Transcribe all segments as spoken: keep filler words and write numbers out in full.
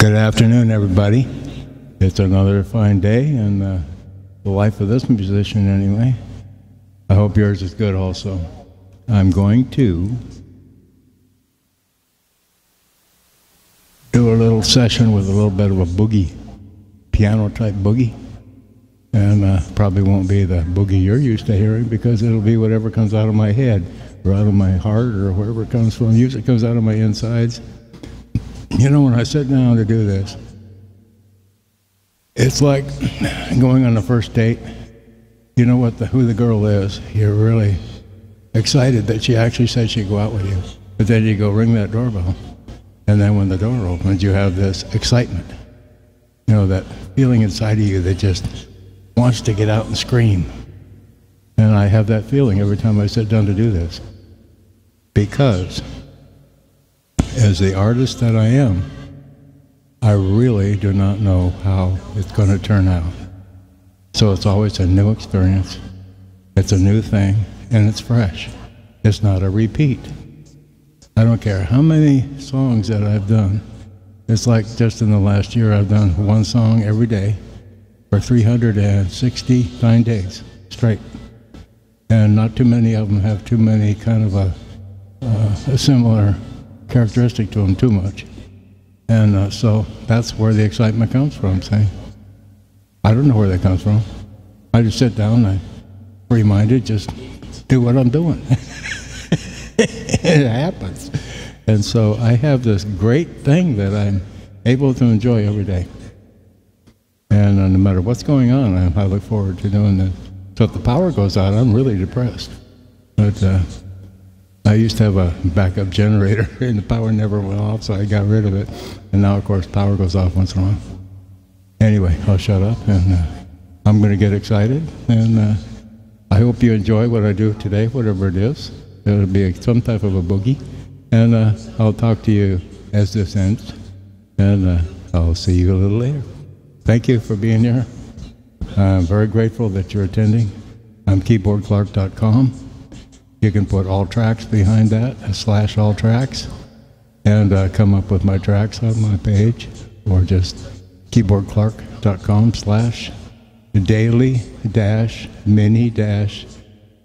Good afternoon, everybody. It's another fine day in uh, the life of this musician, anyway. I hope yours is good also. I'm going to do a little session with a little bit of a boogie, piano-type boogie. And uh, probably won't be the boogie you're used to hearing, because it'll be whatever comes out of my head, or out of my heart, or wherever it comes from. Usually it comes out of my insides. You know, when I sit down to do this, it's like going on the first date. You know what the, who the girl is. You're really excited that she actually said she'd go out with you. But then you go ring that doorbell. And then when the door opens, you have this excitement. You know, that feeling inside of you that just wants to get out and scream. And I have that feeling every time I sit down to do this. Because, as the artist that I am, I really do not know how it's going to turn out. So it's always a new experience, it's a new thing, and it's fresh. It's not a repeat. I don't care how many songs that I've done. It's like just in the last year I've done one song every day for three hundred sixty-nine days straight. And not too many of them have too many kind of a, uh, a similar characteristic to them too much. And uh, so that's where the excitement comes from, see? I don't know where that comes from. I just sit down, I'm reminded, just do what I'm doing. It happens. And so I have this great thing that I'm able to enjoy every day. And uh, no matter what's going on, I, I look forward to doing this. So if the power goes out, I'm really depressed. But uh, I used to have a backup generator, and the power never went off, so I got rid of it. And now, of course, power goes off once in a while. Anyway, I'll shut up, and uh, I'm going to get excited. And uh, I hope you enjoy what I do today, whatever it is. It'll be a, some type of a boogie. And uh, I'll talk to you as this ends. And uh, I'll see you a little later. Thank you for being here. I'm very grateful that you're attending. I'm keyboard clark dot com. You can put all tracks behind that, slash all tracks, and uh, come up with my tracks on my page, or just keyboard clark dot com slash daily dash mini dash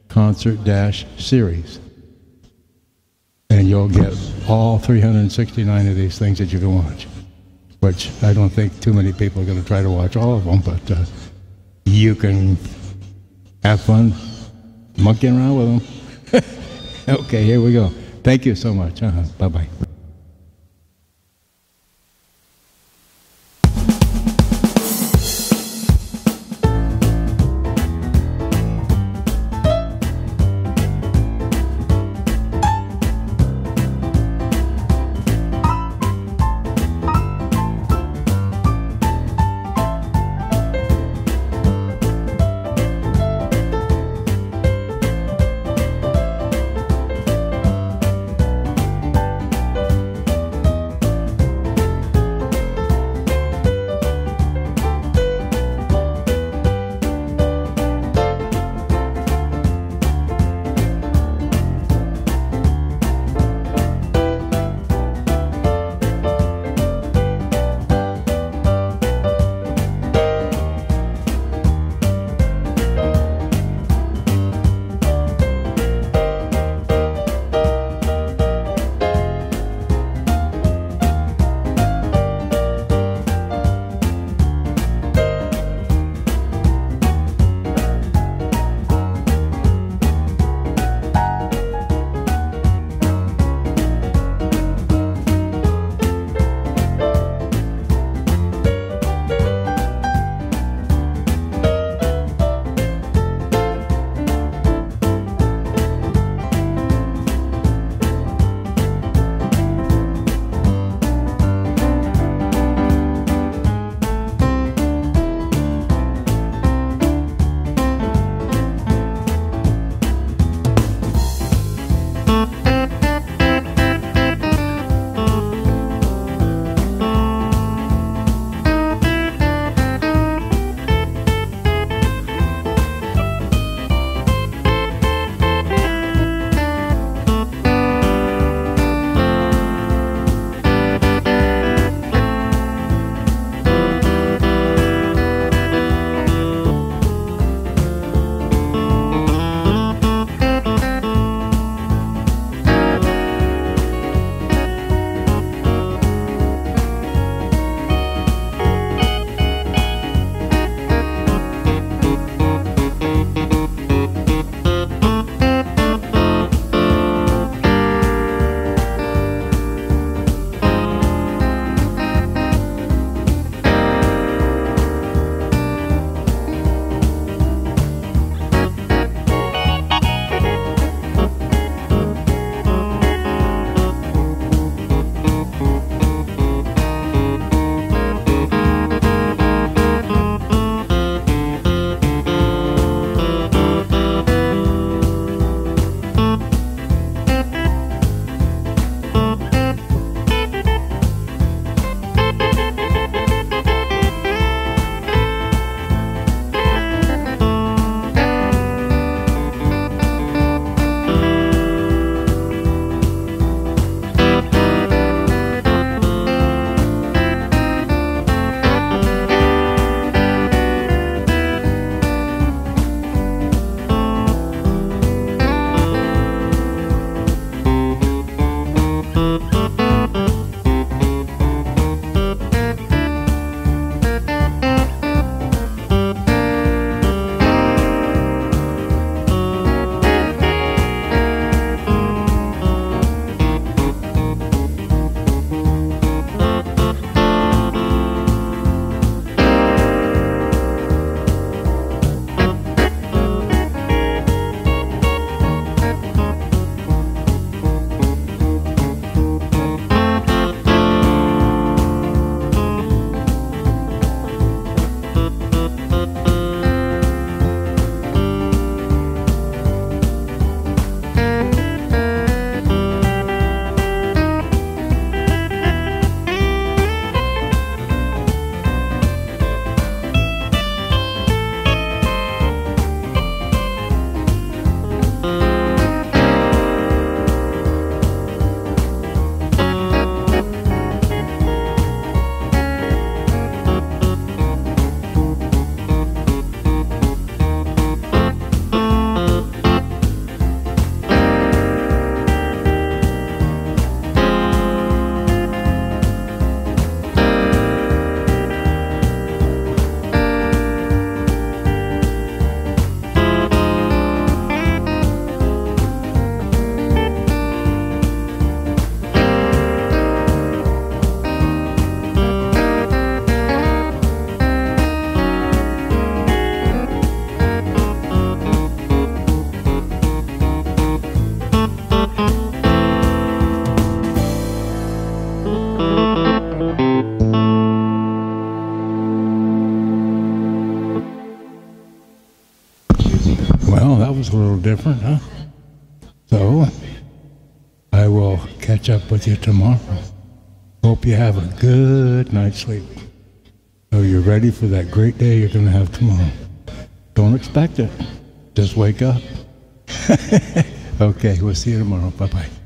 concert dash series. And you'll get all three hundred sixty-nine of these things that you can watch, which I don't think too many people are going to try to watch all of them, but uh, you can have fun monkeying around with them. Okay, here we go. Thank you so much. Uh-huh. Bye-bye. Well, that was a little different, huh? So, I will catch up with you tomorrow. Hope you have a good night's sleep. So you're ready for that great day you're going to have tomorrow. Don't expect it. Just wake up. Okay, we'll see you tomorrow. Bye-bye.